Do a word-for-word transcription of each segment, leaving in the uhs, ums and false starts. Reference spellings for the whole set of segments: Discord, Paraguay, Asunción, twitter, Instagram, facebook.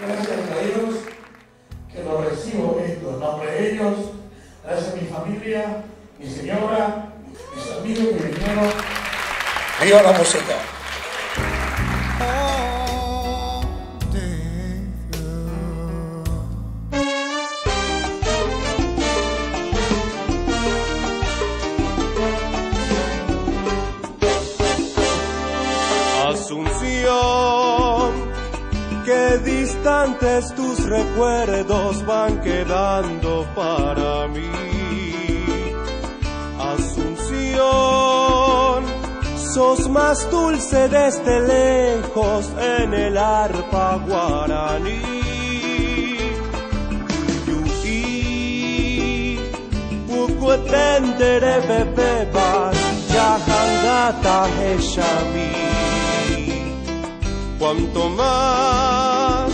Gracias a ellos que lo recibo esto en nombre de ellos. Gracias a mi familia, mi señora, mis amigos que vinieron. ¡Viva la música! Asunción, qué distantes tus recuerdos van quedando para mí. Asunción, sos más dulce desde lejos en el arpa guaraní. Yuhi, pucuetentere bebeba, yahangata heshami. Cuanto más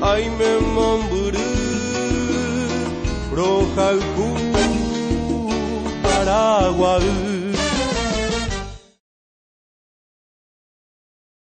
ay me mamburú, rojalcú, paraguay.